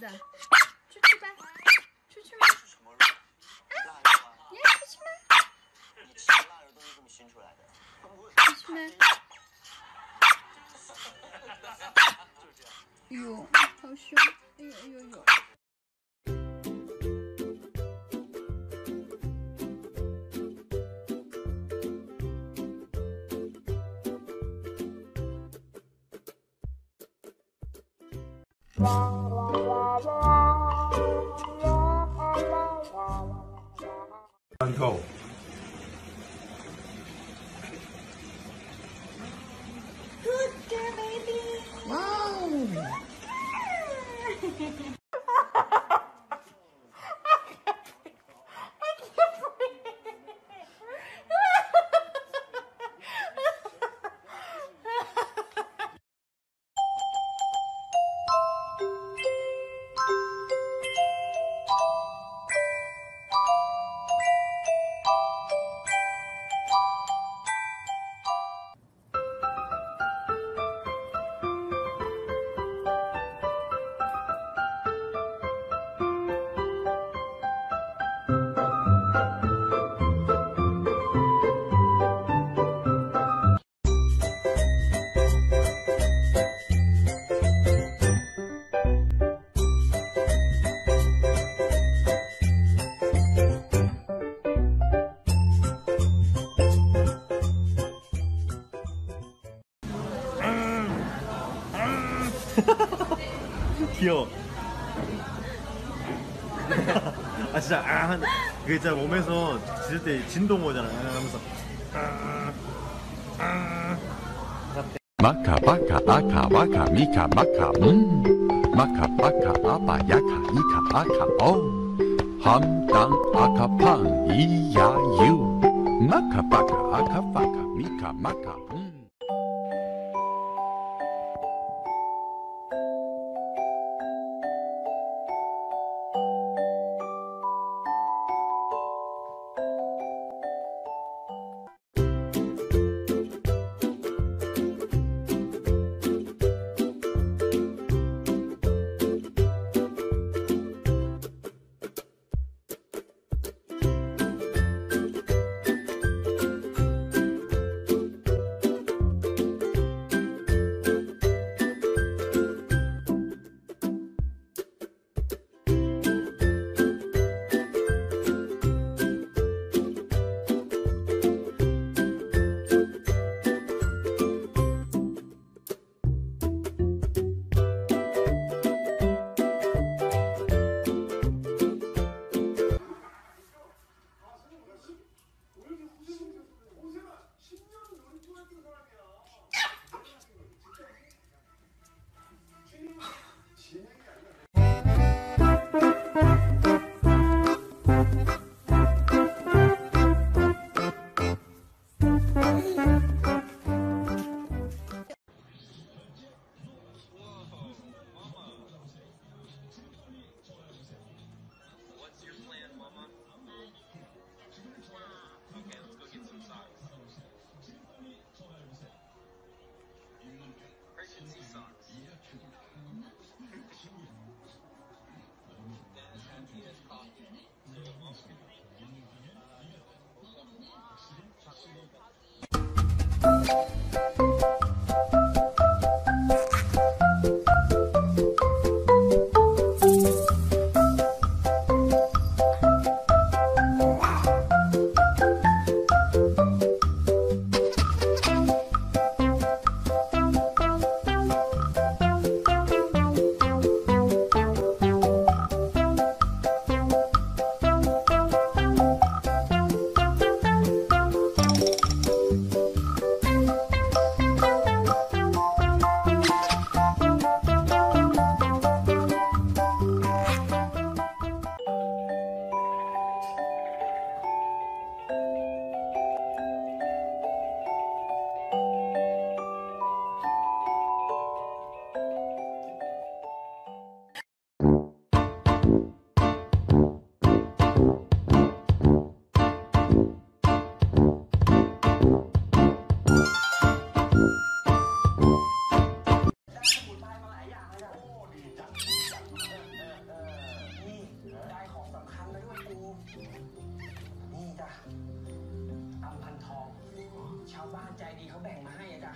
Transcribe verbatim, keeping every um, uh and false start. prawda. Czuciba. Czuciba. Nie, czućmy. Czućmy. Jo, to się. Jo, jo, jo. And go. Good girl, baby. Wow. Good girl. 귀여워. 아 진짜 아 한 그게 진짜 몸에서 짖을 때 진동 오잖아. 하면서 마카 바카 아카 와카 미카 마카 음 마카 바카 아빠 야카 이카 아카 오 함당 아카 팡 이야 유 마카 바카 아카 바카 미카 마카 음 นี่จ้ะอำพันทองชาวบ้านใจดีเขาแบ่งมาให้จ้ะ